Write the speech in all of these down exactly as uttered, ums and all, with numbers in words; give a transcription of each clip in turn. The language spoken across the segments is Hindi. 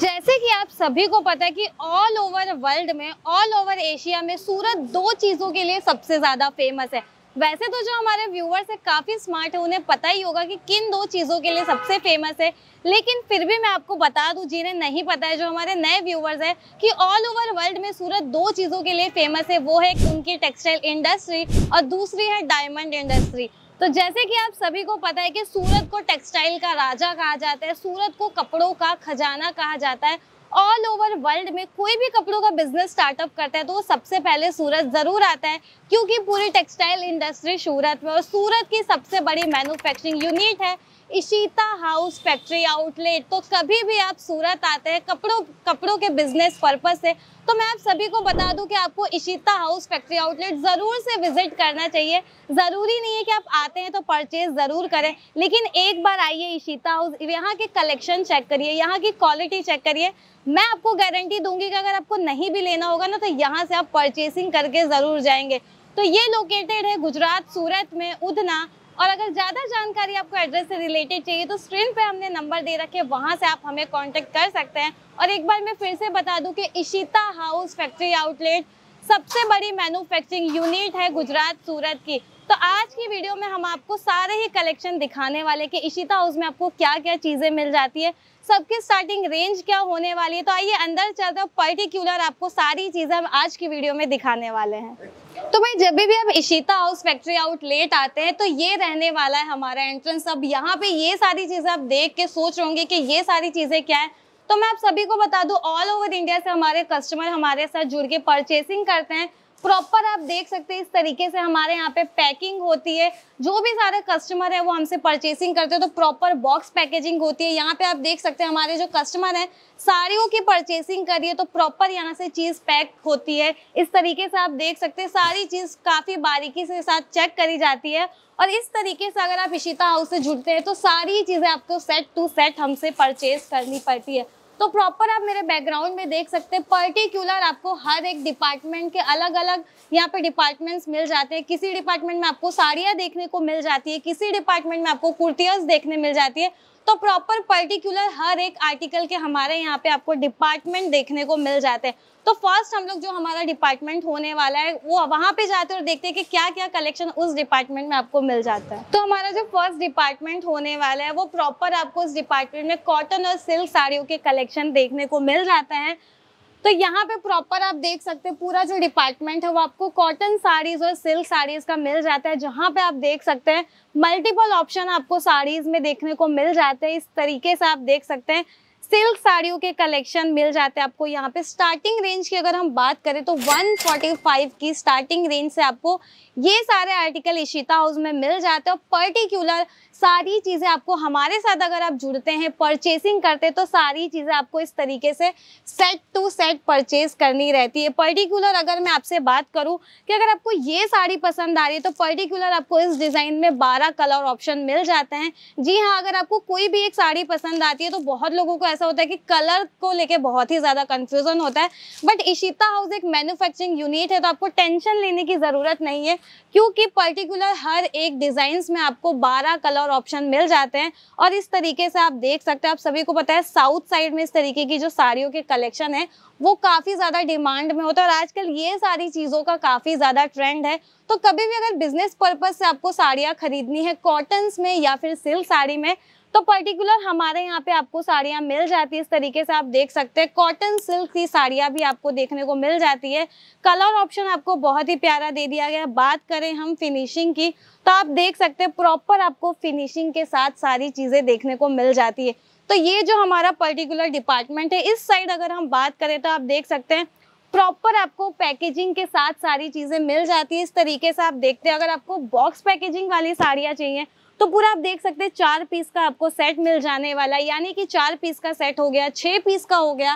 जैसे कि आप सभी को पता है कि ऑल ओवर वर्ल्ड में, ऑल ओवर एशिया में सूरत दो चीज़ों के लिए सबसे ज़्यादा फेमस है। वैसे तो जो हमारे व्यूअर्स हैं काफ़ी स्मार्ट है, उन्हें पता ही होगा कि किन दो चीज़ों के लिए सबसे फेमस है, लेकिन फिर भी मैं आपको बता दूं जिन्हें नहीं पता है, जो हमारे नए व्यूअर्स हैं, कि ऑल ओवर वर्ल्ड में सूरत दो चीज़ों के लिए फेमस है। वो है उनकी टेक्सटाइल इंडस्ट्री और दूसरी है डायमंड इंडस्ट्री। तो जैसे कि आप सभी को पता है कि सूरत को टेक्सटाइल का राजा कहा जाता है, सूरत को कपड़ों का खजाना कहा जाता है। ऑल ओवर वर्ल्ड में कोई भी कपड़ों का बिजनेस स्टार्टअप करता है तो वो सबसे पहले सूरत ज़रूर आता है, क्योंकि पूरी टेक्सटाइल इंडस्ट्री सूरत में, और सूरत की सबसे बड़ी मैन्युफैक्चरिंग यूनिट है इशिता हाउस फैक्ट्री आउटलेट। तो कभी भी आप सूरत आते हैं कपड़ों कपड़ों के बिजनेस पर्पस से, तो मैं आप सभी को बता दूं कि आपको इशिता हाउस फैक्ट्री आउटलेट ज़रूर से विजिट करना चाहिए। ज़रूरी नहीं है कि आप आते हैं तो परचेज ज़रूर करें, लेकिन एक बार आइए इशिता हाउस, यहाँ के कलेक्शन चेक करिए, यहाँ की क्वालिटी चेक करिए। मैं आपको गारंटी दूंगी कि अगर आपको नहीं भी लेना होगा ना, तो यहाँ से आप परचेसिंग करके ज़रूर जाएंगे। तो ये लोकेटेड है गुजरात, सूरत में, उधना। और अगर ज़्यादा जानकारी आपको एड्रेस से रिलेटेड चाहिए तो स्क्रीन पे हमने नंबर दे रखे हैं, वहाँ से आप हमें कांटेक्ट कर सकते हैं। और एक बार मैं फिर से बता दूं कि इशिता हाउस फैक्ट्री आउटलेट सबसे बड़ी मैन्युफैक्चरिंग यूनिट है गुजरात, सूरत की। तो आज की वीडियो में हम आपको सारे ही कलेक्शन दिखाने वाले कि इशिता हाउस में आपको क्या क्या चीज़ें मिल जाती है, सबकी स्टार्टिंग रेंज क्या होने वाली है। तो आइए अंदर चलते हैं, पर्टिकुलर आपको सारी चीज़ें हम आज की वीडियो में दिखाने वाले हैं। तो भाई जब भी आप इशिता हाउस फैक्ट्री आउटलेट आते हैं तो ये रहने वाला है हमारा एंट्रेंस। अब यहाँ पे ये सारी चीज़ें आप देख के सोच होंगे कि ये सारी चीज़ें क्या है। तो मैं आप सभी को बता दूं, ऑल ओवर इंडिया से हमारे कस्टमर हमारे साथ जुड़ के परचेसिंग करते हैं। प्रॉपर आप देख सकते हैं इस तरीके से हमारे यहाँ पे पैकिंग होती है। जो भी सारे कस्टमर है वो हमसे परचेसिंग करते हैं तो प्रॉपर बॉक्स पैकेजिंग होती है। यहाँ पे आप देख सकते हैं हमारे जो कस्टमर हैं साड़ियों की परचेसिंग करिए तो प्रॉपर यहाँ से चीज़ पैक होती है। इस तरीके से आप देख सकते हैं सारी चीज़ काफ़ी बारीकी से साथ चेक करी जाती है। और इस तरीके से अगर आप इशिता हाउस से जुड़ते हैं तो सारी चीज़ें आपको सेट टू सेट हमसे परचेस करनी पड़ती है। तो प्रॉपर आप मेरे बैकग्राउंड में देख सकते हैं पर्टिकुलर आपको हर एक डिपार्टमेंट के अलग अलग यहाँ पे डिपार्टमेंट्स मिल जाते हैं। किसी डिपार्टमेंट में आपको साड़ियाँ देखने को मिल जाती है, किसी डिपार्टमेंट में आपको कुर्तियाँ देखने मिल जाती है। तो प्रॉपर पर्टिकुलर हर एक आर्टिकल के हमारे यहाँ पे आपको डिपार्टमेंट देखने को मिल जाते हैं। तो फर्स्ट हम लोग जो हमारा डिपार्टमेंट होने वाला है वो वहाँ पे जाते हैं और देखते हैं कि क्या क्या कलेक्शन उस डिपार्टमेंट में आपको मिल जाता है। तो हमारा जो फर्स्ट डिपार्टमेंट होने वाला है वो प्रॉपर आपको उस डिपार्टमेंट में कॉटन और सिल्क साड़ियों के कलेक्शन देखने को मिल जाता है। तो यहाँ पे प्रॉपर आप देख सकते हैं पूरा जो डिपार्टमेंट है वो आपको कॉटन साड़ीज़ और सिल्क साड़ीज़ का मिल जाता है, जहाँ पे आप देख सकते हैं मल्टीपल ऑप्शन आपको साड़ीज़ में देखने को मिल जाते हैं। इस तरीके से आप देख सकते हैं सिल्क साड़ियों के कलेक्शन मिल जाते हैं आपको। यहाँ पे स्टार्टिंग रेंज की अगर हम बात करें तो एक सौ पैंतालीस की स्टार्टिंग रेंज से आपको ये सारे आर्टिकल इशिता हाउस में मिल जाते हैं। और पर्टिकुलर सारी चीज़ें आपको हमारे साथ अगर आप जुड़ते हैं परचेसिंग करते हैं तो सारी चीज़ें आपको इस तरीके से सेट टू सेट परचेस करनी रहती है। पर्टिकुलर अगर मैं आपसे बात करूं कि अगर आपको ये साड़ी पसंद आ रही है तो पर्टिकुलर आपको इस डिज़ाइन में बारह कलर ऑप्शन मिल जाते हैं। जी हाँ, अगर आपको कोई भी एक साड़ी पसंद आती है तो बहुत लोगों को ऐसा होता है कि कलर को लेकर बहुत ही ज़्यादा कन्फ्यूज़न होता है, बट इशिता हाउस एक मैन्युफैक्चरिंग यूनिट है तो आपको टेंशन लेने की ज़रूरत नहीं है, क्योंकि पर्टिकुलर हर एक डिज़ाइंस में आपको बारह कलर ऑप्शन मिल जाते हैं। और इस तरीके से आप देख सकते हैं, आप सभी को पता है साउथ साइड में इस तरीके की जो साड़ियों के कलेक्शन है वो काफ़ी ज़्यादा डिमांड में होता है और आजकल ये सारी चीज़ों का काफ़ी ज़्यादा ट्रेंड है। तो कभी भी अगर बिजनेस पर्पज से आपको साड़ियाँ खरीदनी है कॉटन्स में या फिर सिल्क साड़ी में तो पर्टिकुलर हमारे यहाँ पे आपको साड़ियाँ मिल जाती है। इस तरीके से आप देख सकते हैं कॉटन सिल्क की साड़ियाँ भी आपको देखने को मिल जाती है। कलर ऑप्शन आपको बहुत ही प्यारा दे दिया गया है। बात करें हम फिनिशिंग की तो आप देख सकते हैं प्रॉपर आपको फिनिशिंग के साथ सारी चीज़ें देखने को मिल जाती है। तो ये जो हमारा पर्टिकुलर डिपार्टमेंट है, इस साइड अगर हम बात करें तो आप देख सकते हैं प्रॉपर आपको पैकेजिंग के साथ सारी चीज़ें मिल जाती है। इस तरीके से आप देखते हैं अगर आपको बॉक्स पैकेजिंग वाली साड़ियाँ चाहिए तो पूरा आप देख सकते हैं चार पीस का आपको सेट मिल जाने वाला है, यानी कि चार पीस का सेट हो गया, छः पीस का हो गया,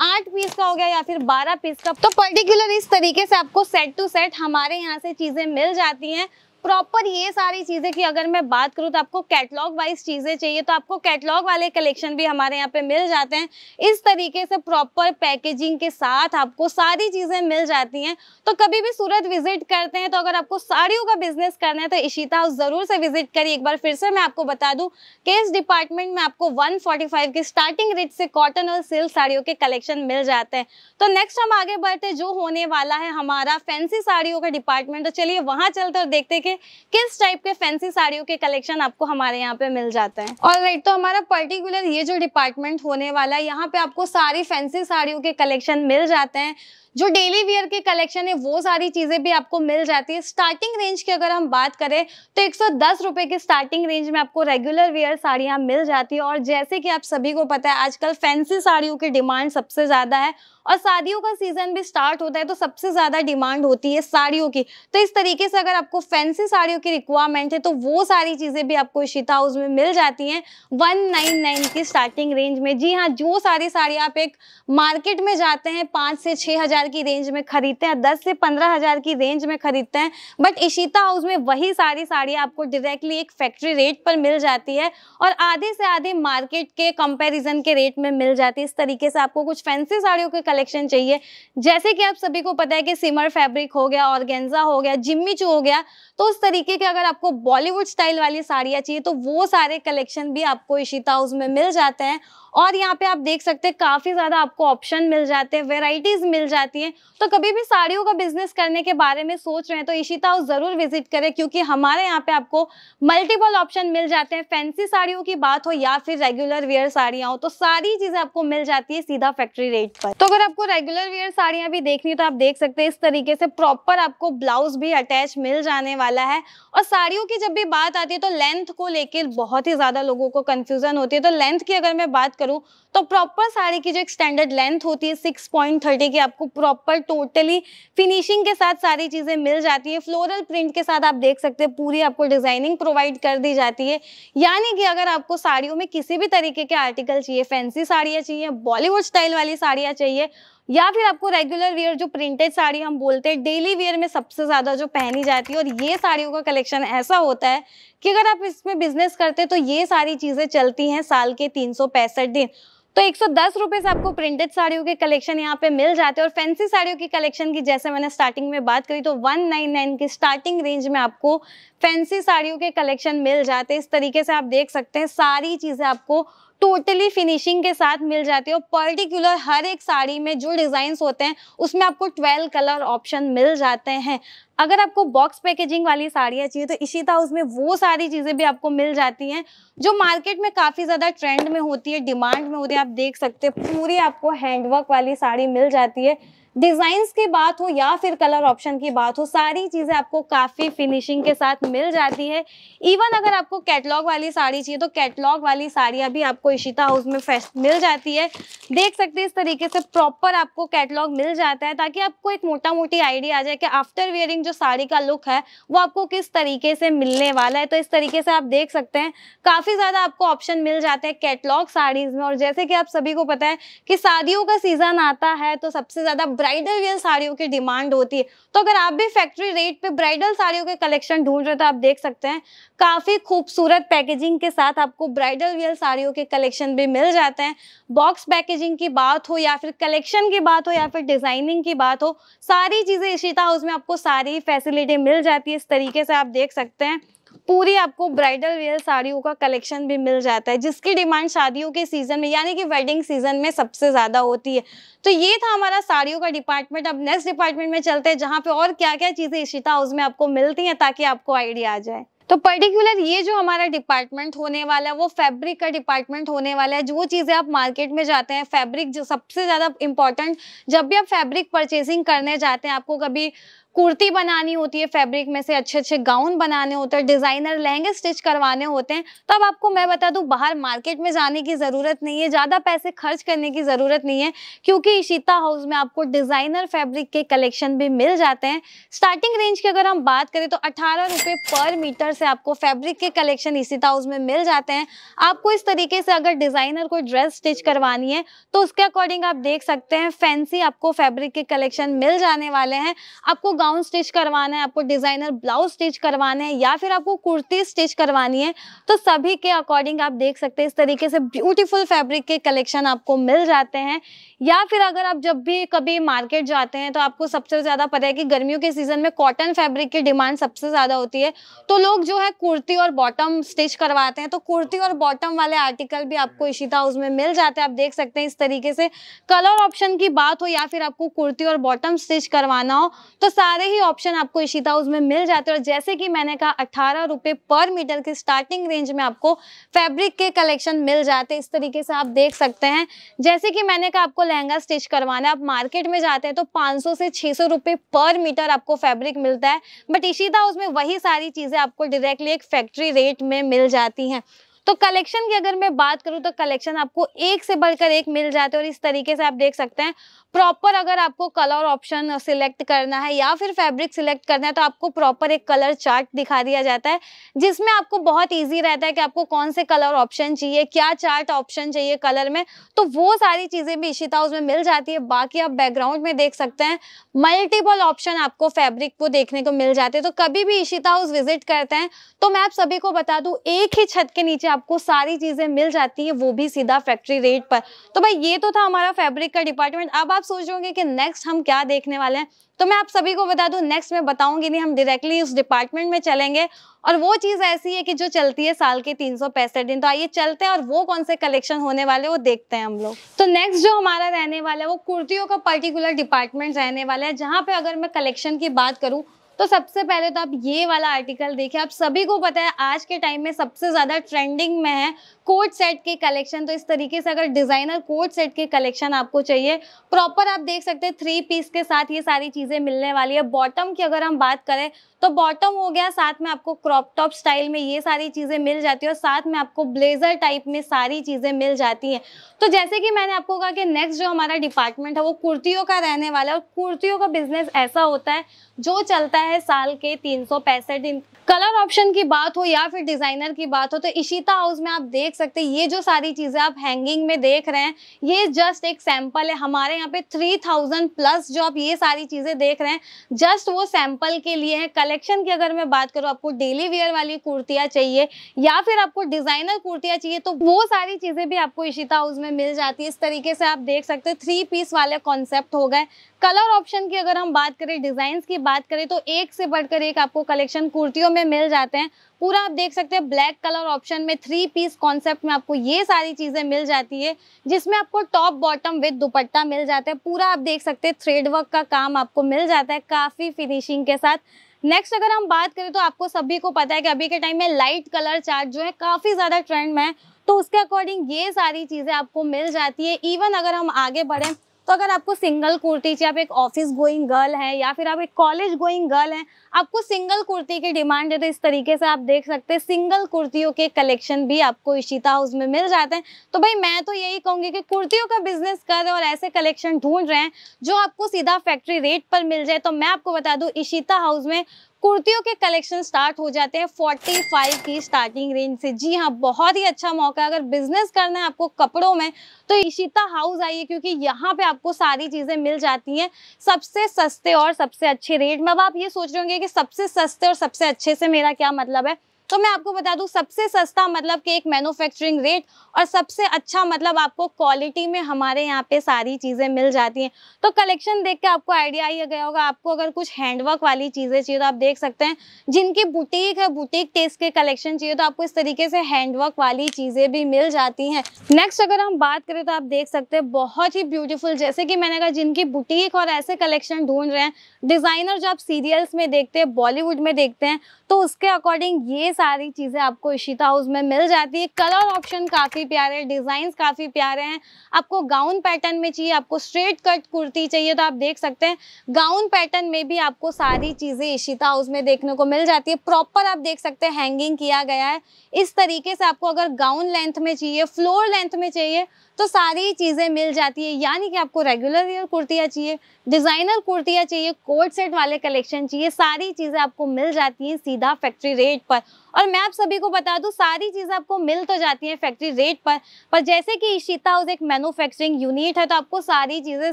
आठ पीस का हो गया या फिर बारह पीस का। तो पर्टिकुलर इस तरीके से आपको सेट टू सेट हमारे यहाँ से चीज़ें मिल जाती हैं। प्रॉपर ये सारी चीजें की अगर मैं बात करूँ तो आपको कैटलॉग वाइज चीजें चाहिए तो आपको कैटलॉग वाले कलेक्शन भी हमारे यहाँ पे मिल जाते हैं। इस तरीके से प्रॉपर पैकेजिंग के साथ आपको सारी चीजें मिल जाती हैं। तो कभी भी सूरत विजिट करते हैं तो अगर आपको साड़ियों का बिजनेस करना है तो इशिता हाउस जरूर से विजिट करिए। एक बार फिर से मैं आपको बता दूं कि इस डिपार्टमेंट में आपको एक सौ पैंतालीस के स्टार्टिंग रेट से कॉटन और सिल्क साड़ियों के कलेक्शन मिल जाते हैं। तो नेक्स्ट हम आगे बढ़ते जो होने वाला है हमारा फैंसी साड़ियों का डिपार्टमेंट, तो चलिए वहां चलते और देखते कि किस टाइप के फैंसी साड़ियों के कलेक्शन आपको हमारे यहाँ पे मिल जाते हैं। ऑलराइट, तो हमारा पर्टिकुलर ये जो डिपार्टमेंट होने वाला है यहाँ पे आपको सारी फैंसी साड़ियों के कलेक्शन मिल जाते हैं। जो डेली वियर के कलेक्शन है वो सारी चीजें भी आपको मिल जाती है। स्टार्टिंग रेंज की अगर हम बात करें तो एक सौ दस रुपए की स्टार्टिंग रेंज में आपको रेगुलर वियर साड़ियां मिल जाती है। और जैसे कि आप सभी को पता है आजकल फैंसी साड़ियों की डिमांड सबसे ज्यादा है और शादियों का सीजन भी स्टार्ट होता है तो सबसे ज्यादा डिमांड होती है साड़ियों की। तो इस तरीके से अगर आपको फैंसी साड़ियों की रिक्वायरमेंट है तो वो सारी चीजें भी आपको इशिता हाउस में मिल जाती हैं एक सौ निन्यानवे की स्टार्टिंग रेंज में। जी हाँ, जो सारी साड़ियाँ आप एक मार्केट में जाते हैं पाँच से छः हजार की रेंज में खरीदते हैं, दस से पंद्रह हजार की रेंज में खरीदते हैं, बट इशिता हाउस में वही सारी साड़ियाँ आपको डायरेक्टली एक फैक्ट्री रेट पर मिल जाती है और आधे से आधे मार्केट के कंपेरिजन के रेट में मिल जाती है। इस तरीके से आपको कुछ फैंसी साड़ियों के कलेक्शन चाहिए जैसे कि आप सभी को पता है कि सिमर फैब्रिक हो गया, ऑर्गेन्जा हो गया, जिम्मी चू हो गया, तो उस तरीके के अगर आपको बॉलीवुड स्टाइल वाली साड़ियाँ चाहिए तो वो सारे कलेक्शन भी आपको इशिता हाउस में मिल जाते हैं। और यहाँ पे आप देख सकते हैं काफ़ी ज़्यादा आपको ऑप्शन मिल जाते हैं, वेराइटीज़ मिल जाती हैं। तो कभी भी साड़ियों का बिजनेस करने के बारे में सोच रहे हैं तो इशिता हाउस ज़रूर विजिट करें क्योंकि हमारे यहाँ पे आपको मल्टीपल ऑप्शन मिल जाते हैं। फैंसी साड़ियों की बात हो या फिर रेगुलर वेयर साड़ियाँ हो तो सारी चीज़ें आपको मिल जाती है सीधा फैक्ट्री रेट पर। तो अगर आपको रेगुलर वेयर साड़ियाँ भी देखनी तो आप देख सकते हैं इस तरीके से प्रॉपर आपको ब्लाउज भी अटैच मिल जाने वाला है। और साड़ियों की जब भी बात आती है तो लेंथ को लेकर बहुत ही ज़्यादा लोगों को कन्फ्यूज़न होती है। तो लेंथ की अगर मैं बात करूं तो प्रॉपर साड़ी की जो एक स्टैंडर्ड लेंथ होती है सिक्स पॉइंट थर्टी की आपको प्रॉपर टोटली फिनिशिंग के साथ सारी चीजें मिल जाती है। फ्लोरल प्रिंट के साथ आप देख सकते हैं पूरी आपको डिजाइनिंग प्रोवाइड कर दी जाती है। यानी कि अगर आपको साड़ियों में किसी भी तरीके के आर्टिकल चाहिए, फैंसी साड़ियाँ चाहिए, बॉलीवुड स्टाइल वाली साड़ियाँ चाहिए या फिर आपको रेगुलर वियर जो प्रिंटेड साड़ी हम बोलते हैं डेली वियर में सबसे ज़्यादा जो पहनी जाती है, और ये साड़ियों का कलेक्शन ऐसा होता है कि अगर आप इसमें बिजनेस करते हैं तो ये सारी चीज़ें चलती हैं साल के तीन सौ पैंसठ दिन। तो एक सौ दस रुपये से आपको प्रिंटेड साड़ियों के कलेक्शन यहाँ पे मिल जाते हैं। और फैंसी साड़ियों की कलेक्शन की जैसे मैंने स्टार्टिंग में बात करी तो एक सौ निन्यानवे की स्टार्टिंग रेंज में आपको फैंसी साड़ियों के कलेक्शन मिल जाते हैं। इस तरीके से आप देख सकते हैं सारी चीज़ें आपको टोटली फिनिशिंग के साथ मिल जाती है। और पर्टिकुलर हर एक साड़ी में जो डिज़ाइंस होते हैं उसमें आपको ट्वेल्व कलर ऑप्शन मिल जाते हैं। अगर आपको बॉक्स पैकेजिंग वाली साड़ियाँ चाहिए तो इशिता हाउस में वो सारी चीज़ें भी आपको मिल जाती हैं जो मार्केट में काफ़ी ज़्यादा ट्रेंड में होती है, डिमांड में होती है। आप देख सकते हैं पूरी आपको हैंडवर्क वाली साड़ी मिल जाती है। डिज़ाइंस की बात हो या फिर कलर ऑप्शन की बात हो सारी चीज़ें आपको काफ़ी फिनिशिंग के साथ मिल जाती है। इवन अगर आपको कैटलॉग वाली साड़ी चाहिए तो कैटलॉग वाली साड़ियाँ भी आपको इशिता हाउस में फर्स्ट मिल जाती है। देख सकते हैं इस तरीके से प्रॉपर आपको कैटलॉग मिल जाता है ताकि आपको एक मोटा मोटी आइडिया आ जाए कि आफ्टर वियरिंग जो साड़ी का लुक है वो आपको किस तरीके से मिलने वाला है। तो इस तरीके से आप देख सकते हैं काफ़ी ज़्यादा आपको ऑप्शन मिल जाते हैं कैटलॉग साड़ीज़ में। और जैसे कि आप सभी को पता है कि शादियों का सीज़न आता है तो सबसे ज़्यादा ब्राइडल वेयर साड़ियों की डिमांड होती है। तो अगर आप भी फैक्ट्री रेट पे ब्राइडल साड़ियों के कलेक्शन ढूंढ रहे हो तो आप देख सकते हैं काफ़ी खूबसूरत पैकेजिंग के साथ आपको ब्राइडल वेयर साड़ियों के कलेक्शन भी मिल जाते हैं। बॉक्स पैकेजिंग की बात हो या फिर कलेक्शन की बात हो या फिर डिज़ाइनिंग की बात हो सारी चीज़ें इशिता हाउस में आपको सारी फैसिलिटी मिल जाती है। इस तरीके से आप देख सकते हैं पूरी आपको ब्राइडल वेयर साड़ियों का कलेक्शन भी मिल जाता है जिसकी डिमांड शादियों के सीज़न में यानी कि वेडिंग सीजन में सबसे ज़्यादा होती है। तो ये था हमारा साड़ियों का डिपार्टमेंट। अब नेक्स्ट डिपार्टमेंट में चलते हैं जहाँ पे और क्या क्या चीज़ें इशिता हाउस में आपको मिलती हैं ताकि आपको आइडिया आ जाए। तो पर्टिकुलर ये जो हमारा डिपार्टमेंट होने वाला है वो फैब्रिक का डिपार्टमेंट होने वाला है। जो चीज़ें आप मार्केट में जाते हैं फैब्रिक जो सबसे ज़्यादा इंपॉर्टेंट, जब भी आप फैब्रिक परचेसिंग करने जाते हैं आपको कभी कुर्ती बनानी होती है, फैब्रिक में से अच्छे अच्छे गाउन बनाने होते हैं, डिज़ाइनर लहंगे स्टिच करवाने होते हैं, तब आपको मैं बता दूं बाहर मार्केट में जाने की ज़रूरत नहीं है, ज़्यादा पैसे खर्च करने की ज़रूरत नहीं है क्योंकि इशिता हाउस में आपको डिज़ाइनर फैब्रिक के कलेक्शन भी मिल जाते हैं। स्टार्टिंग रेंज की अगर हम बात करें तो अठारह रुपये पर मीटर से आपको फैब्रिक के कलेक्शन इशिता हाउस में मिल जाते हैं। आपको इस तरीके से अगर डिज़ाइनर कोई ड्रेस स्टिच करवानी है तो उसके अकॉर्डिंग आप देख सकते हैं फैंसी आपको फैब्रिक के कलेक्शन मिल जाने वाले हैं। आपको गाउन स्टिच करवाना है, आपको डिजाइनर ब्लाउज स्टिच करवाना है या फिर आपको कुर्ती स्टिच करवानी है, तो सभी के अकॉर्डिंग आप देख सकते हैं इस तरीके से ब्यूटीफुल फैब्रिक के कलेक्शन आपको मिल जाते हैं। या फिर अगर आप जब भी कभी मार्केट जाते हैं तो आपको सबसे ज्यादा पता है कि गर्मियों के सीजन में कॉटन फैब्रिक की डिमांड सबसे ज्यादा होती है, तो लोग जो है कुर्ती और बॉटम स्टिच करवाते हैं, तो कुर्ती और बॉटम वाले आर्टिकल भी आपको इशिता हाउस में मिल जाते हैं। आप देख सकते हैं इस तरीके से कलर ऑप्शन की बात हो या फिर आपको कुर्ती और बॉटम स्टिच करवाना हो तो सारे ही ऑप्शन आपको इशिता हाउस में मिल जाते हैं। और जैसे कि मैंने कहा अठारह रुपए पर मीटर की स्टार्टिंग रेंज में आपको फैब्रिक के कलेक्शन मिल जाते हैं। इस तरीके से आप देख सकते हैं, जैसे कि मैंने कहा आपको लहंगा स्टिच करवाना है, आप मार्केट में जाते हैं तो पाँच सौ से छह सौ रुपए पर मीटर आपको फैब्रिक मिलता है, बट इशिता हाउस में वही सारी चीजें आपको डायरेक्टली एक फैक्ट्री रेट में मिल जाती हैं। तो कलेक्शन की अगर मैं बात करूं तो कलेक्शन आपको एक से बढ़कर एक मिल जाते हैं। और इस तरीके से आप देख सकते हैं प्रॉपर अगर आपको कलर ऑप्शन सिलेक्ट करना है या फिर फैब्रिक सिलेक्ट करना है तो आपको प्रॉपर एक कलर चार्ट दिखा दिया जाता है, जिसमें आपको बहुत इजी रहता है कि आपको कौन से कलर ऑप्शन चाहिए, क्या चार्ट ऑप्शन चाहिए कलर में, तो वो सारी चीजें भी इशिता हाउस में मिल जाती है। बाकी आप बैकग्राउंड में देख सकते हैं मल्टीपल ऑप्शन आपको फैब्रिक को देखने को मिल जाते हैं। तो कभी भी इशिता हाउस विजिट करते हैं तो मैं आप सभी को बता दूं एक ही छत के नीचे आपको सारी चीजें मिल जाती है, वो भी सीधा फैक्ट्री रेट पर। तो भाई ये तो था हमारा फैब्रिक का डिपार्टमेंट। अब आप सोच रहे होंगे कि नेक्स्ट हम क्या देखने वाले हैं, तो मैं आप सभी को बता दूं नेक्स्ट मैं बताऊंगी नहीं, हम डायरेक्टली उस डिपार्टमेंट में चलेंगे और वो चीज ऐसी है कि जो चलती है साल के तीन सौ पैंसठ दिन। तो आइए चलते हैं और वो कौन से कलेक्शन होने वाले वो देखते हैं हम लोग। तो नेक्स्ट जो हमारा रहने वाला है वो कुर्तियों का पर्टिकुलर डिपार्टमेंट रहने वाला है, जहाँ पे अगर मैं कलेक्शन की बात करूँ तो सबसे पहले तो आप ये वाला आर्टिकल देखिए। आप सभी को पता है आज के टाइम में सबसे ज़्यादा ट्रेंडिंग में है कोट सेट के कलेक्शन। तो इस तरीके से अगर डिज़ाइनर कोट सेट के कलेक्शन आपको चाहिए प्रॉपर, आप देख सकते हैं थ्री पीस के साथ ये सारी चीज़ें मिलने वाली है। बॉटम की अगर हम बात करें तो बॉटम हो गया, साथ में आपको क्रॉप टॉप स्टाइल में ये सारी चीज़ें मिल जाती है और साथ में आपको ब्लेजर टाइप में सारी चीज़ें मिल जाती हैं। तो जैसे कि मैंने आपको कहा कि नेक्स्ट जो हमारा डिपार्टमेंट है वो कुर्तियों का रहने वाला है। और कुर्तियों का बिजनेस ऐसा होता है जो चलता है साल के तीन सौ पैंसठ दिन। कलर ऑप्शन की बात हो या फिर डिजाइनर की बात हो तो इशिता हाउस में आप देख सकते हैं ये जो सारी चीजें आप हैंगिंग में देख रहे हैं ये जस्ट एक सैंपल है। हमारे यहाँ पे तीन हज़ार प्लस जो आप ये सारी चीजें देख रहे हैं जस्ट वो सैंपल के लिए है। कलेक्शन की अगर मैं बात करूँ, आपको डेली वेयर वाली कुर्तियाँ चाहिए या फिर आपको डिजाइनर कुर्तियाँ चाहिए तो वो सारी चीजें भी आपको इशिता हाउस में मिल जाती है। इस तरीके से आप देख सकते हैं थ्री पीस वाले कॉन्सेप्ट हो गए। कलर ऑप्शन की अगर हम बात करें, डिजाइन की बात करें तो एक से बढ़कर एक आपको कलेक्शन कुर्तियों में मिल जाते हैं। पूरा आप देख सकते हैं ब्लैक कलर ऑप्शन में थ्री पीस कॉन्सेप्ट में आपको ये सारी चीजें मिल जाती है, जिसमें आपको टॉप बॉटम विद दुपट्टा मिल जाता है। पूरा आप देख सकते हैं थ्रेड वर्क का काम आपको मिल जाता है काफी फिनिशिंग के साथ। नेक्स्ट अगर हम बात करें तो आपको सभी को पता है कि अभी के टाइम में लाइट कलर चार्ट जो है काफी ज्यादा ट्रेंड में है, तो उसके अकॉर्डिंग ये सारी चीजें आपको मिल जाती है। इवन अगर हम आगे बढ़े तो अगर आपको सिंगल कुर्ती चाहिए, आप एक ऑफिस गोइंग गर्ल हैं या फिर आप एक कॉलेज गोइंग गर्ल हैं, आपको सिंगल कुर्ती की डिमांड है तो इस तरीके से आप देख सकते हैं सिंगल कुर्तियों के कलेक्शन भी आपको इशिता हाउस में मिल जाते हैं। तो भाई मैं तो यही कहूँगी कि कुर्तियों का बिजनेस कर रहे और ऐसे कलेक्शन ढूंढ रहे हैं जो आपको सीधा फैक्ट्री रेट पर मिल जाए तो मैं आपको बता दूँ इशिता हाउस में कुर्तियों के कलेक्शन स्टार्ट हो जाते हैं पैंतालीस की स्टार्टिंग रेंज से। जी हाँ, बहुत ही अच्छा मौका है अगर बिजनेस करना है आपको कपड़ों में तो इशिता हाउस आइए, क्योंकि यहाँ पे आपको सारी चीजें मिल जाती हैं सबसे सस्ते और सबसे अच्छे रेट में। अब आप ये सोच रहे होंगे कि सबसे सस्ते और सबसे अच्छे से मेरा क्या मतलब है, तो मैं आपको बता दूं सबसे सस्ता मतलब कि एक मैन्युफैक्चरिंग रेट और सबसे अच्छा मतलब आपको क्वालिटी में हमारे यहाँ पे सारी चीज़ें मिल जाती हैं। तो कलेक्शन देख के आपको आइडिया ही गया होगा। आपको अगर कुछ हैंडवर्क वाली चीज़ें चाहिए तो आप देख सकते हैं, जिनकी बुटीक है बुटीक टेस्ट के कलेक्शन चाहिए तो आपको इस तरीके से हैंडवर्क वाली चीज़ें भी मिल जाती हैं। नेक्स्ट अगर हम बात करें तो आप देख सकते हैं बहुत ही ब्यूटीफुल, जैसे कि मैंने कहा जिनकी बुटीक और ऐसे कलेक्शन ढूंढ रहे हैं डिज़ाइनर जो आप सीरियल्स में देखते हैं, बॉलीवुड में देखते हैं, तो उसके अकॉर्डिंग ये सारी चीजें आपको इशिता हाउस में मिल जाती है। कलर ऑप्शन काफी प्यारे, डिजाइन काफी प्यारे हैं। आपको गाउन पैटर्न में चाहिए, आपको स्ट्रेट कट कुर्ती चाहिए तो आप देख सकते हैं गाउन पैटर्न में भी आपको सारी चीजें इशिता हाउस में देखने को मिल जाती है। प्रॉपर आप देख सकते हैं हैंगिंग किया गया है इस तरीके से। आपको अगर गाउन लेंथ में चाहिए, फ्लोर लेंथ में चाहिए तो सारी चीजें मिल जाती है। यानी कि आपको रेगुलर वेयर कुर्तियाँ चाहिए, डिजाइनर कुर्तियाँ चाहिए, कोट सेट वाले कलेक्शन चाहिए, सारी चीजें आपको मिल जाती है सीधा फैक्ट्री रेट पर। और मैं आप सभी को बता दूं सारी चीज़ें आपको मिल तो जाती हैं फैक्ट्री रेट पर, पर जैसे कि इशिता हाउस एक मैन्युफैक्चरिंग यूनिट है तो आपको सारी चीज़ें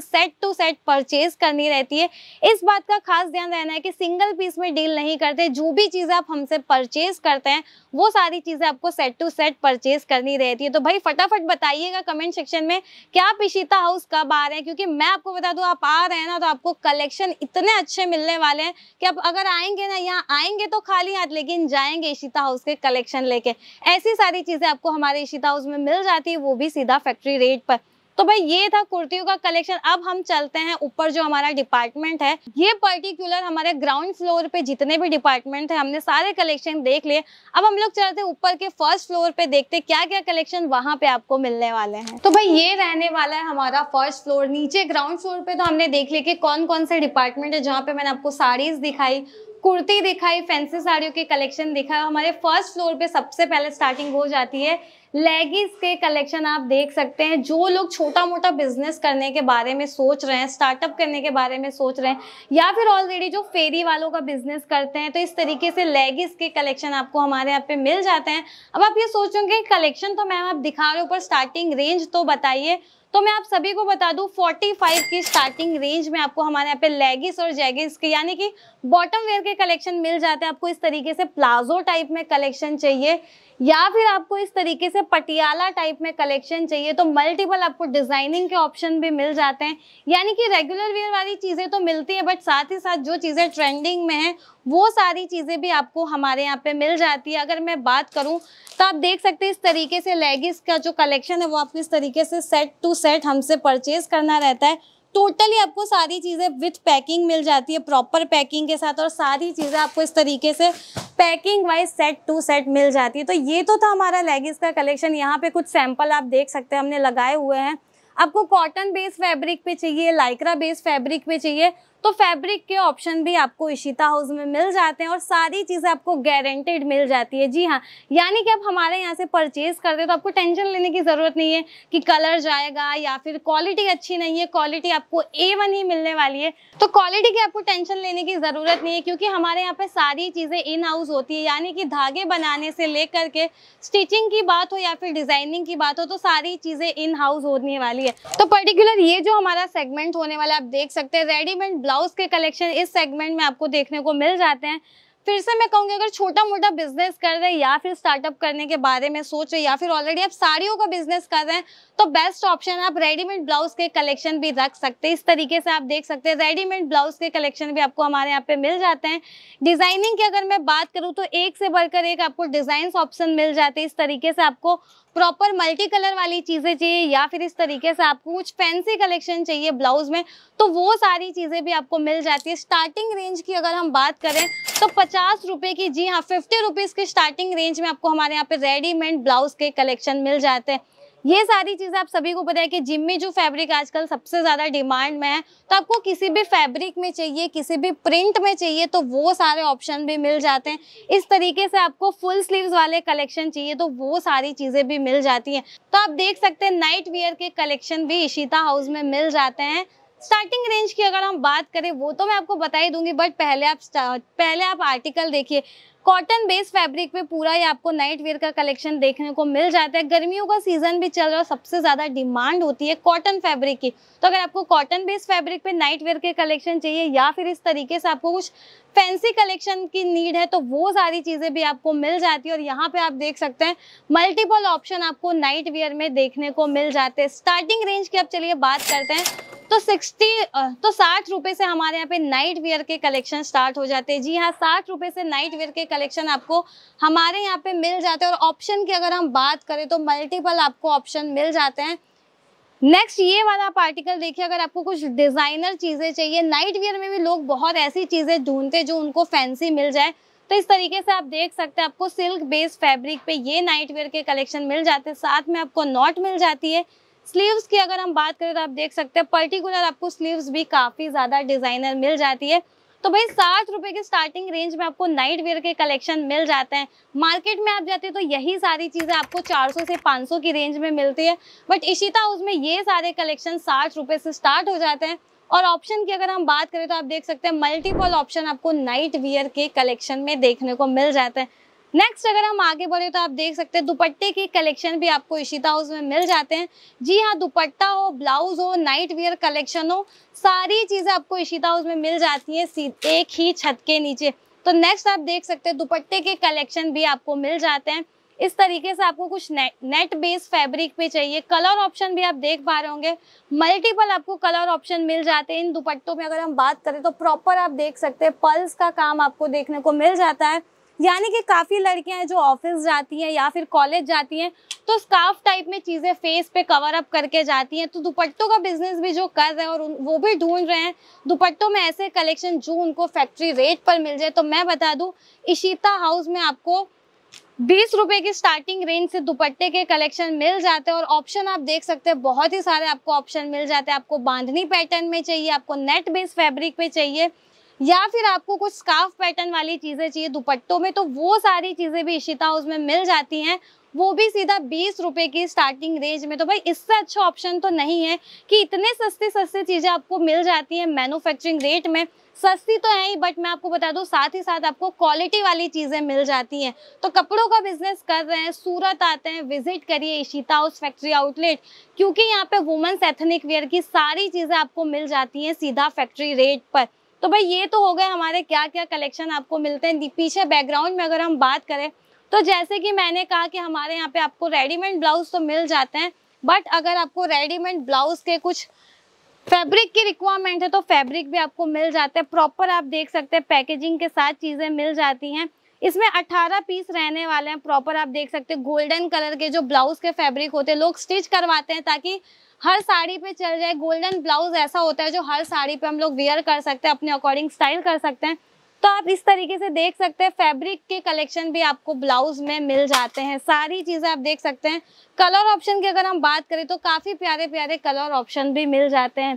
सेट टू सेट परचेज करनी रहती है। इस बात का खास ध्यान रहना है कि सिंगल पीस में डील नहीं करते, जो भी चीज़ें आप हमसे परचेज करते हैं वो सारी चीज़ें आपको सेट टू सेट परचेज करनी रहती है। तो भाई फटाफट बताइएगा कमेंट सेक्शन में कि आप इशिता हाउस कब आ रहे हैं, क्योंकि मैं आपको बता दूं आप आ रहे हैं ना तो आपको कलेक्शन इतने अच्छे मिलने वाले हैं कि आप अगर आएंगे ना, यहाँ आएंगे तो खाली हाथ लेकिन जाएंगे इशिता हाउस के कलेक्शन लेके। ऐसी सारी चीजें आपको हमारे इशिता हाउस में मिल जाती है, वो भी सीधा फैक्ट्री रेट पर। तो भाई ये था कुर्तियों का कलेक्शन। अब हम चलते हैं ऊपर जो हमारा डिपार्टमेंट है, ये पर्टिकुलर हमारे ग्राउंड फ्लोर पे जितने भी डिपार्टमेंट है हमने सारे कलेक्शन देख लिए। अब हम लोग चलते हैं ऊपर के फर्स्ट फ्लोर पे, देखते क्या क्या कलेक्शन वहाँ पे आपको मिलने वाले हैं। तो भाई ये रहने वाला है हमारा फर्स्ट फ्लोर। नीचे ग्राउंड फ्लोर पे तो हमने देख लिया कि कौन कौन से डिपार्टमेंट है, जहाँ पे मैंने आपको साड़ीज दिखाई, कुर्ती दिखाई, फैंसी साड़ियों के कलेक्शन दिखा। हमारे फर्स्ट फ्लोर पे सबसे पहले स्टार्टिंग हो जाती है लेगिंग्स के कलेक्शन। आप देख सकते हैं जो लोग छोटा मोटा बिजनेस करने के बारे में सोच रहे हैं, स्टार्टअप करने के बारे में सोच रहे हैं, या फिर ऑलरेडी जो फेरी वालों का बिजनेस करते हैं, तो इस तरीके से लेगिंग्स के कलेक्शन आपको हमारे यहाँ पे मिल जाते हैं। अब आप ये सोचोगे कलेक्शन तो मैम आप दिखा रहे हो पर स्टार्टिंग रेंज तो बताइए, तो मैं आप सभी को बता दूं पैंतालीस की स्टार्टिंग रेंज में आपको हमारे यहाँ पे लेगिंग्स और जैगिंग्स के यानी कि बॉटम वेयर के कलेक्शन मिल जाते हैं। आपको इस तरीके से प्लाजो टाइप में कलेक्शन चाहिए या फिर आपको इस तरीके से पटियाला टाइप में कलेक्शन चाहिए तो मल्टीपल आपको डिजाइनिंग के ऑप्शन भी मिल जाते हैं। यानी कि रेगुलर वेयर वाली चीज़ें तो मिलती है बट साथ ही साथ जो चीज़ें ट्रेंडिंग में हैं वो सारी चीज़ें भी आपको हमारे यहाँ पे मिल जाती है। अगर मैं बात करूँ तो आप देख सकते हैं इस तरीके से लेगिंग्स का जो कलेक्शन है वो आपको इस तरीके से सेट टू सेट हमसे परचेज करना रहता है। टोटली आपको सारी चीज़ें विथ पैकिंग मिल जाती है, प्रॉपर पैकिंग के साथ, और सारी चीज़ें आपको इस तरीके से packing wise set to set मिल जाती है। तो ये तो था हमारा लेगिंग्स का कलेक्शन। यहाँ पे कुछ सैंपल आप देख सकते हैं हमने लगाए हुए हैं। आपको कॉटन बेस फैब्रिक पे चाहिए, लाइक्रा बेस फैब्रिक पे चाहिए, तो फैब्रिक के ऑप्शन भी आपको इशिता हाउस में मिल जाते हैं और सारी चीज़ें आपको गारंटेड मिल जाती है। जी हाँ, यानी कि आप हमारे यहाँ से परचेज करते हो तो आपको टेंशन लेने की ज़रूरत नहीं है कि कलर जाएगा या फिर क्वालिटी अच्छी नहीं है। क्वालिटी आपको ए वन ही मिलने वाली है, तो क्वालिटी की आपको टेंशन लेने की ज़रूरत नहीं है क्योंकि हमारे यहाँ पर सारी चीज़ें इन हाउस होती है। यानी कि धागे बनाने से लेकर के स्टिचिंग की बात हो या फिर डिज़ाइनिंग की बात हो तो सारी चीज़ें इन हाउस होने वाली है। तो पर्टिकुलर ये जो हमारा सेगमेंट होने वाला है आप देख सकते हैं रेडीमेड ब्लाउज के कलेक्शन इस सेगमेंट में आपको देखने को मिल जाते हैं। फिर से मैं कहूँगी अगर छोटा मोटा बिजनेस कर रहे हैं या फिर स्टार्टअप करने के बारे में सोच रहे हैं या फिर ऑलरेडी आप साड़ियों का बिजनेस कर रहे हैं तो बेस्ट ऑप्शन आप रेडीमेड ब्लाउज के कलेक्शन भी रख सकते हैं। इस तरीके से आप देख सकते हैं रेडीमेड ब्लाउज के कलेक्शन भी आपको हमारे यहाँ पे मिल जाते हैं। डिजाइनिंग की अगर मैं बात करूँ तो एक से बढ़कर एक आपको डिजाइन ऑप्शन मिल जाते हैं। इस तरीके से आपको प्रॉपर मल्टी कलर वाली चीज़ें चाहिए या फिर इस तरीके से आपको कुछ फैंसी कलेक्शन चाहिए ब्लाउज में तो वो सारी चीज़ें भी आपको मिल जाती है। स्टार्टिंग रेंज की अगर हम बात करें तो पचास रुपये की, जी हाँ फिफ्टी रुपीज़ की स्टार्टिंग रेंज में आपको हमारे यहाँ पे रेडीमेड ब्लाउज के कलेक्शन मिल जाते हैं। ये सारी चीज़ें आप सभी को पता है कि जिम में जो फैब्रिक आजकल सबसे ज़्यादा डिमांड में है तो आपको किसी भी फैब्रिक में चाहिए, किसी भी प्रिंट में चाहिए तो वो सारे ऑप्शन भी मिल जाते हैं। इस तरीके से आपको फुल स्लीव्स वाले कलेक्शन चाहिए तो वो सारी चीज़ें भी मिल जाती हैं। तो आप देख सकते हैं नाइट वियर के कलेक्शन भी इशिता हाउस में मिल जाते हैं। स्टार्टिंग रेंज की अगर हम बात करें वो तो मैं आपको बता ही दूंगी बट पहले आप पहले आप आर्टिकल देखिए। कॉटन बेस फैब्रिक पे पूरा ये आपको नाइट वेयर का कलेक्शन देखने को मिल जाता है। गर्मियों का सीजन भी चल रहा है, सबसे ज़्यादा डिमांड होती है कॉटन फैब्रिक की। तो अगर आपको कॉटन बेस फैब्रिक पे नाइट वेयर के कलेक्शन चाहिए या फिर इस तरीके से आपको कुछ फैंसी कलेक्शन की नीड है तो वो सारी चीज़ें भी आपको मिल जाती है। और यहाँ पे आप देख सकते हैं मल्टीपल ऑप्शन आपको नाइट वेयर में देखने को मिल जाते हैं। स्टार्टिंग रेंज की अब चलिए बात करते हैं तो साठ तो साठ रुपए से हमारे यहाँ पे नाइट वेयर के कलेक्शन स्टार्ट हो जाते हैं। जी हाँ, साठ रुपए से नाइट वेयर के कलेक्शन आपको हमारे यहाँ पे मिल जाते हैं और ऑप्शन की अगर हम बात करें तो मल्टीपल आपको ऑप्शन मिल जाते हैं। नेक्स्ट ये वाला आप आर्टिकल देखिए। अगर आपको कुछ डिजाइनर चीजें चाहिए, नाइट वेयर में भी लोग बहुत ऐसी चीजें ढूंढते जो उनको फैंसी मिल जाए तो इस तरीके से आप देख सकते हैं आपको सिल्क बेस्ड फैब्रिक पे ये नाइट वेयर के कलेक्शन मिल जाते हैं। साथ में आपको नॉट मिल जाती है। स्लीव्स की अगर हम बात करें तो आप देख सकते हैं पर्टिकुलर आपको स्लीव्स भी काफ़ी ज़्यादा डिज़ाइनर मिल जाती है। तो भाई साठ रुपए की स्टार्टिंग रेंज में आपको नाइट वेयर के कलेक्शन मिल जाते हैं। मार्केट में आप जाते हैं तो यही सारी चीज़ें आपको चार सौ से पाँच सौ की रेंज में मिलती है बट इशिता हाउस में ये सारे कलेक्शन साठ रुपए से स्टार्ट हो जाते हैं। और ऑप्शन की अगर हम बात करें तो आप देख सकते हैं मल्टीपल ऑप्शन आपको नाइट वेयर के कलेक्शन में देखने को मिल जाते हैं। नेक्स्ट अगर हम आगे बढ़े तो आप देख सकते हैं दुपट्टे की कलेक्शन भी आपको इशिता हाउस में मिल जाते हैं। जी हाँ, दुपट्टा हो, ब्लाउज हो, नाइट वियर कलेक्शन हो, सारी चीजें आपको इशिता हाउस में मिल जाती हैं एक ही छत के नीचे। तो नेक्स्ट आप देख सकते हैं दुपट्टे के कलेक्शन भी आपको मिल जाते हैं। इस तरीके से आपको कुछ ने, नेट बेस फैब्रिक पे चाहिए। कलर ऑप्शन भी आप देख पा रहे होंगे, मल्टीपल आपको कलर ऑप्शन मिल जाते हैं इन दुपट्टों में। अगर हम बात करें तो प्रॉपर आप देख सकते हैं पर्ल्स का काम आपको देखने को मिल जाता है, यानी कि काफ़ी लड़कियां हैं जो ऑफिस जाती हैं या फिर कॉलेज जाती हैं तो स्कार्फ टाइप में चीज़ें फेस पे कवर अप करके जाती हैं। तो दुपट्टों का बिजनेस भी जो कर रहे हैं और वो भी ढूंढ रहे हैं दुपट्टों में ऐसे कलेक्शन जो उनको फैक्ट्री रेट पर मिल जाए, तो मैं बता दूँ इशिता हाउस में आपको बीस रुपए की स्टार्टिंग रेंज से दुपट्टे के कलेक्शन मिल जाते हैं। और ऑप्शन आप देख सकते हैं बहुत ही सारे आपको ऑप्शन मिल जाते हैं। आपको बांधनी पैटर्न में चाहिए, आपको नेट बेस फैब्रिक पे चाहिए, या फिर आपको कुछ स्कार्फ पैटर्न वाली चीज़ें चाहिए दुपट्टों में, तो वो सारी चीज़ें भी इशिता हाउस में मिल जाती हैं, वो भी सीधा बीस रुपए की स्टार्टिंग रेंज में। तो भाई इससे अच्छा ऑप्शन तो नहीं है कि इतने सस्ते सस्ते चीज़ें आपको मिल जाती हैं मैन्युफैक्चरिंग रेट में। सस्ती तो है ही, बट मैं आपको बता दूं साथ ही साथ आपको क्वालिटी वाली चीज़ें मिल जाती हैं। तो कपड़ों का बिजनेस कर रहे हैं, सूरत आते हैं, विजिट करिए इशिता हाउस फैक्ट्री आउटलेट, क्योंकि यहाँ पे वुमेन्स एथनिक वेयर की सारी चीज़ें आपको मिल जाती हैं सीधा फैक्ट्री रेट पर। तो भाई ये तो हो गए हमारे क्या क्या कलेक्शन आपको मिलते हैं। पीछे बैकग्राउंड में अगर हम बात करें तो जैसे कि मैंने कहा कि हमारे यहाँ पे आपको रेडीमेड ब्लाउज तो मिल जाते हैं, बट अगर आपको रेडीमेड ब्लाउज के कुछ फैब्रिक की रिक्वायरमेंट है तो फैब्रिक भी आपको मिल जाते हैं। प्रॉपर आप देख सकते हैं पैकेजिंग के साथ चीज़ें मिल जाती हैं। इसमें अठारह पीस रहने वाले हैं। प्रॉपर आप देख सकते हैं गोल्डन कलर के जो ब्लाउज के फैब्रिक होते हैं लोग स्टिच करवाते हैं ताकि हर साड़ी पे चल जाए। गोल्डन ब्लाउज ऐसा होता है जो हर साड़ी पे हम लोग वेयर कर सकते हैं, अपने अकॉर्डिंग स्टाइल कर सकते हैं। तो आप इस तरीके से देख सकते हैं फैब्रिक के कलेक्शन भी आपको ब्लाउज में मिल जाते हैं। सारी चीज़ें आप देख सकते हैं। कलर ऑप्शन की अगर हम बात करें तो काफ़ी प्यारे प्यारे कलर ऑप्शन भी मिल जाते हैं।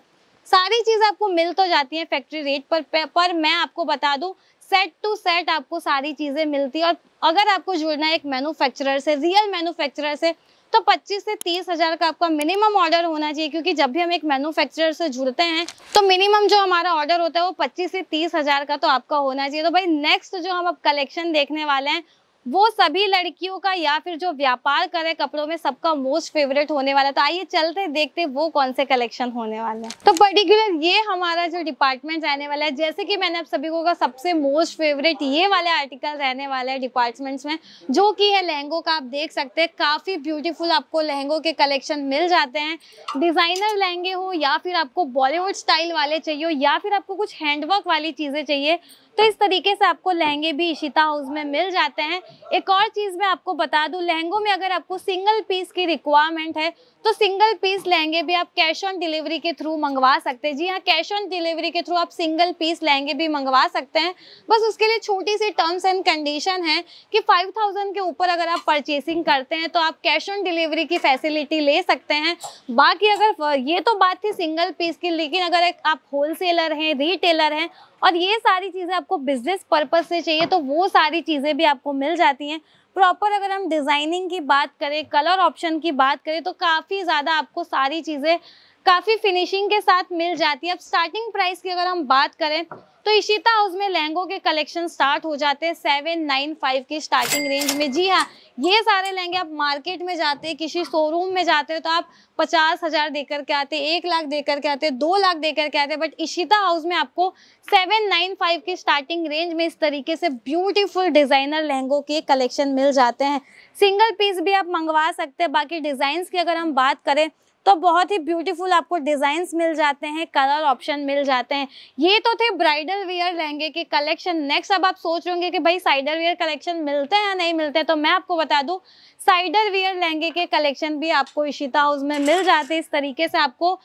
सारी चीज़ें आपको मिल तो जाती हैं फैक्ट्री रेट पर, पर मैं आपको बता दूं सेट टू सेट आपको सारी चीज़ें मिलती है। और अगर आपको जुड़ना है एक मैन्युफैक्चरर से, रियल मैन्युफैक्चरर से, तो पच्चीस से तीस हज़ार का आपका मिनिमम ऑर्डर होना चाहिए, क्योंकि जब भी हम एक मैन्युफैक्चरर से जुड़ते हैं तो मिनिमम जो हमारा ऑर्डर होता है वो पच्चीस से तीस हज़ार का तो आपका होना चाहिए। तो भाई नेक्स्ट जो हम अब कलेक्शन देखने वाले हैं वो सभी लड़कियों का या फिर जो व्यापार करे कपड़ों में सबका मोस्ट फेवरेट होने वाला है। तो आइए चलते देखते वो कौन से कलेक्शन होने वाले हैं। तो पर्टिकुलर ये हमारा जो डिपार्टमेंट रहने वाला है, जैसे कि मैंने आप सभी को का सबसे मोस्ट फेवरेट ये वाले आर्टिकल रहने वाले हैं डिपार्टमेंट्स में, जो कि है लहंगों का। आप देख सकते हैं काफ़ी ब्यूटीफुल आपको लहंगों के कलेक्शन मिल जाते हैं। डिज़ाइनर लहंगे हो या फिर आपको बॉलीवुड स्टाइल वाले चाहिए हो या फिर आपको कुछ हैंडवर्क वाली चीज़ें चाहिए, तो इस तरीके से आपको लहंगे भी इशिता हाउस में मिल जाते हैं। एक और चीज़ मैं आपको बता दूं, लहंगों में अगर आपको सिंगल पीस की रिक्वायरमेंट है तो सिंगल पीस लहंगे भी आप कैश ऑन डिलीवरी के थ्रू मंगवा सकते हैं। जी हाँ, कैश ऑन डिलीवरी के थ्रू आप सिंगल पीस लहंगे भी मंगवा सकते हैं। बस उसके लिए छोटी सी टर्म्स एंड कंडीशन है कि फाइव थाउजेंड के ऊपर अगर आप परचेसिंग करते हैं तो आप कैश ऑन डिलीवरी की फैसिलिटी ले सकते हैं। बाकी अगर ये तो बात थी सिंगल पीस की, लेकिन अगर आप होलसेलर हैं, रिटेलर हैं और ये सारी चीज़ें आपको बिजनेस पर्पज से चाहिए तो वो सारी चीज़ें भी आपको मिल जाती हैं। प्रॉपर अगर हम डिज़ाइनिंग की बात करें, कलर ऑप्शन की बात करें, तो काफ़ी ज़्यादा आपको सारी चीज़ें काफ़ी फिनिशिंग के साथ मिल जाती है। अब स्टार्टिंग प्राइस की अगर हम बात करें तो इशिता हाउस में लहंगों के कलेक्शन स्टार्ट हो जाते हैं सेवन नाइन फाइव की स्टार्टिंग रेंज में। जी हाँ, ये सारे लहंगे आप मार्केट में जाते हैं, किसी शोरूम में जाते हैं तो आप पचास हज़ार देकर के आते हैं, एक लाख देकर के आते हैं, दो लाख देकर के आते हैं, बट इशिता हाउस में आपको सेवन नाइन फाइव की स्टार्टिंग रेंज में इस तरीके से ब्यूटीफुल डिज़ाइनर लहंगों के कलेक्शन मिल जाते हैं। सिंगल पीस भी आप मंगवा सकते हैं। बाकी डिज़ाइंस की अगर हम बात करें तो बहुत ही ब्यूटीफुल आपको डिज़ाइंस मिल जाते हैं, कलर ऑप्शन मिल जाते हैं। ये तो थे ब्राइडल वेयर लहंगे के कलेक्शन। नेक्स्ट अब आप सोच होंगे कि भाई साइडर वेयर कलेक्शन मिलते हैं या नहीं मिलते हैं, तो मैं आपको बता दूं साइडर वेयर लहंगे के कलेक्शन भी आपको इशिता हाउस में मिल जाते हैं। इस तरीके से आपको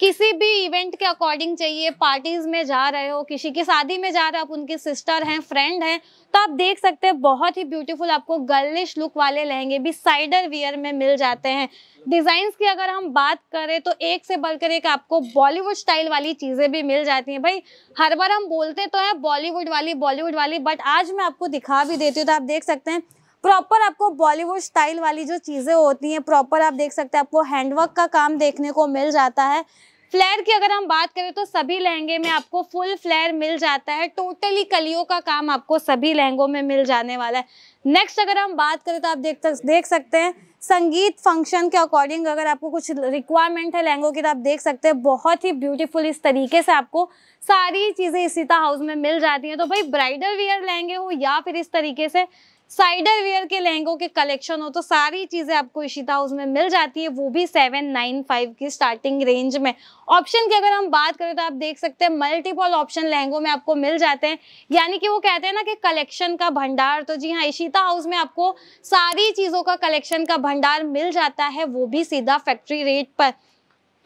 किसी भी इवेंट के अकॉर्डिंग चाहिए, पार्टीज़ में जा रहे हो, किसी की शादी में जा रहे हो, आप उनकी सिस्टर हैं, फ्रेंड हैं, तो आप देख सकते हैं बहुत ही ब्यूटीफुल आपको गर्लिश लुक वाले लहंगे भी साइडर वेयर में मिल जाते हैं। डिज़ाइंस की अगर हम बात करें तो एक से बढ़कर एक आपको बॉलीवुड स्टाइल वाली चीज़ें भी मिल जाती हैं। भाई हर बार हम बोलते तो हैं बॉलीवुड वाली बॉलीवुड वाली, बट आज मैं आपको दिखा भी देती हूँ। तो आप देख सकते हैं प्रॉपर आपको बॉलीवुड स्टाइल वाली जो चीज़ें होती हैं, प्रॉपर आप देख सकते हैं आपको हैंडवर्क का काम देखने को मिल जाता है। फ्लेयर की अगर हम बात करें तो सभी लहंगे में आपको फुल फ्लेयर मिल जाता है, टोटली कलियों का काम आपको सभी लहंगों में मिल जाने वाला है। नेक्स्ट अगर हम बात करें तो आप देख देख सकते हैं संगीत फंक्शन के अकॉर्डिंग अगर आपको कुछ रिक्वायरमेंट है लहंगों की तो आप देख सकते हैं बहुत ही ब्यूटीफुल इस तरीके से आपको सारी चीज़ें इशिता हाउस में मिल जाती हैं। तो भाई ब्राइडल वियर लहंगे हो या फिर इस तरीके से साइडर वेयर के लहंगों के कलेक्शन हो तो सारी चीज़ें आपको इशिता हाउस में मिल जाती है, वो भी सेवन नाइन फाइव की स्टार्टिंग रेंज में। ऑप्शन की अगर हम बात करें तो आप देख सकते हैं मल्टीपल ऑप्शन लहंगों में आपको मिल जाते हैं, यानी कि वो कहते हैं ना कि कलेक्शन का भंडार। तो जी हाँ, इशिता हाउस में आपको सारी चीज़ों का कलेक्शन का भंडार मिल जाता है, वो भी सीधा फैक्ट्री रेट पर।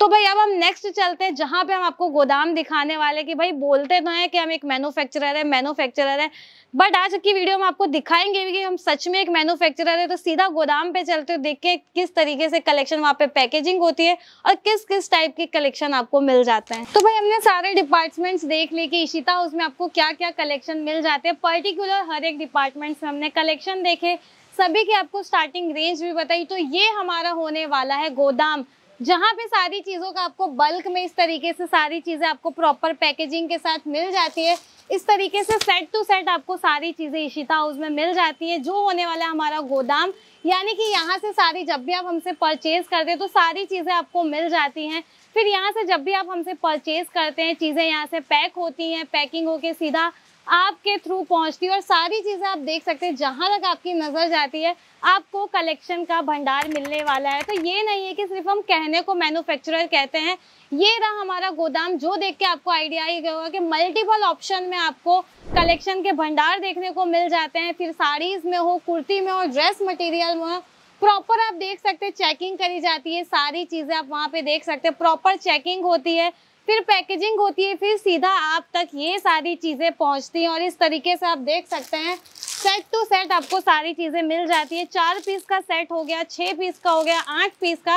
तो भाई अब हम नेक्स्ट चलते हैं जहाँ पे हम आपको गोदाम दिखाने वाले कि भाई बोलते तो हैं कि हम एक मैन्युफैक्चरर है मैन्युफैक्चरर है बट आज की वीडियो में आपको दिखाएंगे भी कि हम सच में एक मैन्युफैक्चरर है। तो सीधा गोदाम पे चलते हुए देख के किस तरीके से कलेक्शन वहाँ पे पैकेजिंग होती है और किस किस टाइप के कलेक्शन आपको मिल जाते हैं। तो भाई हमने सारे डिपार्टमेंट्स देख लिए कि इशिता हाउस में आपको क्या क्या कलेक्शन मिल जाते हैं। पर्टिकुलर हर एक डिपार्टमेंट्स में हमने कलेक्शन देखे, सभी की आपको स्टार्टिंग रेंज भी बताई। तो ये हमारा होने वाला है गोदाम, जहाँ पे सारी चीज़ों का आपको बल्क में इस तरीके से सारी चीज़ें आपको प्रॉपर पैकेजिंग के साथ मिल जाती है। इस तरीके से सेट टू सेट आपको सारी चीज़ें इशिता हाउस में मिल जाती है, जो होने वाला है हमारा गोदाम। यानी कि यहाँ से सारी जब भी आप हमसे परचेज़ करते हैं तो सारी चीज़ें आपको मिल जाती हैं, फिर यहाँ से जब भी आप हमसे परचेज़ करते हैं चीज़ें यहाँ से पैक होती हैं, पैकिंग होके सीधा आपके थ्रू पहुंचती है और सारी चीज़ें आप देख सकते हैं। जहाँ तक आपकी नज़र जाती है आपको कलेक्शन का भंडार मिलने वाला है। तो ये नहीं है कि सिर्फ हम कहने को मैन्युफैक्चरर कहते हैं। ये रहा हमारा गोदाम, जो देख के आपको आइडिया ही होगा कि मल्टीपल ऑप्शन में आपको कलेक्शन के भंडार देखने को मिल जाते हैं, फिर साड़ीज़ में हो, कुर्ती में हो, ड्रेस मटेरियल में हो। प्रॉपर आप देख सकते हैं चेकिंग करी जाती है, सारी चीज़ें आप वहाँ पर देख सकते हैं, प्रॉपर चेकिंग होती है, फिर पैकेजिंग होती है, फिर सीधा आप तक ये सारी चीज़ें पहुंचती हैं। और इस तरीके से आप देख सकते हैं सेट टू सेट आपको सारी चीज़ें मिल जाती है। चार पीस का सेट हो गया, छः पीस का हो गया, आठ पीस का।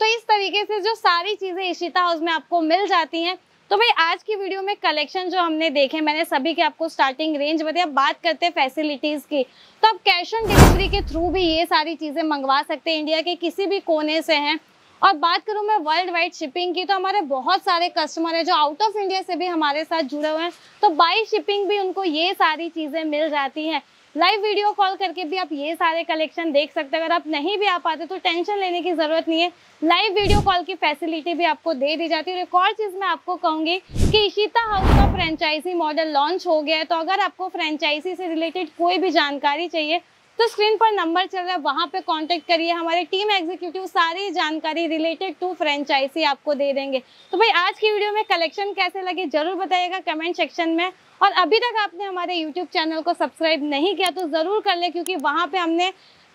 तो इस तरीके से जो सारी चीज़ें इशिता हाउस में आपको मिल जाती हैं। तो भाई आज की वीडियो में कलेक्शन जो हमने देखे मैंने सभी के आपको स्टार्टिंग रेंज बताई। अब बात करते हैं फैसिलिटीज़ की, तो आप कैश ऑन डिलीवरी के थ्रू भी ये सारी चीज़ें मंगवा सकते हैं इंडिया के किसी भी कोने से हैं। और बात करूँ मैं वर्ल्ड वाइड शिपिंग की तो हमारे बहुत सारे कस्टमर हैं जो आउट ऑफ इंडिया से भी हमारे साथ जुड़े हुए हैं, तो बाई शिपिंग भी उनको ये सारी चीज़ें मिल जाती हैं। लाइव वीडियो कॉल करके भी आप ये सारे कलेक्शन देख सकते हैं। अगर आप नहीं भी आ पाते तो टेंशन लेने की ज़रूरत नहीं है, लाइव वीडियो कॉल की फैसिलिटी भी आपको दे दी जाती है। और एक और चीज़ मैं आपको कहूँगी कि इशिता हाउस का फ्रेंचाइजी मॉडल लॉन्च हो गया है, तो अगर आपको फ्रेंचाइजी से रिलेटेड कोई भी जानकारी चाहिए तो स्क्रीन पर नंबर चल रहा है, वहाँ पे कांटेक्ट करिए। हमारे टीम एग्जीक्यूटिव सारी जानकारी रिलेटेड टू फ्रेंचाइजी आपको दे देंगे। तो भाई आज की वीडियो में कलेक्शन कैसे लगे जरूर बताइएगा कमेंट सेक्शन में। और अभी तक आपने हमारे यूट्यूब चैनल को सब्सक्राइब नहीं किया तो ज़रूर कर ले, क्योंकि वहाँ पे हमने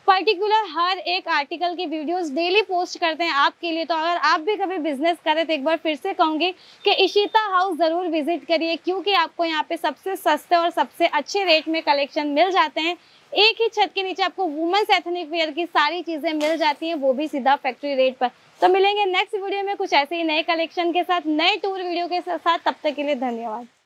पर्टिकुलर हर एक आर्टिकल की वीडियोस डेली पोस्ट करते हैं आपके लिए। तो अगर आप भी कभी बिजनेस करें तो एक बार फिर से कहूँगी कि इशिता हाउस ज़रूर विजिट करिए, क्योंकि आपको यहाँ पे सबसे सस्ते और सबसे अच्छे रेट में कलेक्शन मिल जाते हैं। एक ही छत के नीचे आपको वुमेन्स एथनिक वेयर की सारी चीज़ें मिल जाती हैं, वो भी सीधा फैक्ट्री रेट पर। तो मिलेंगे नेक्स्ट वीडियो में कुछ ऐसे ही नए कलेक्शन के साथ, नए टूर वीडियो के साथ। तब तक के लिए धन्यवाद।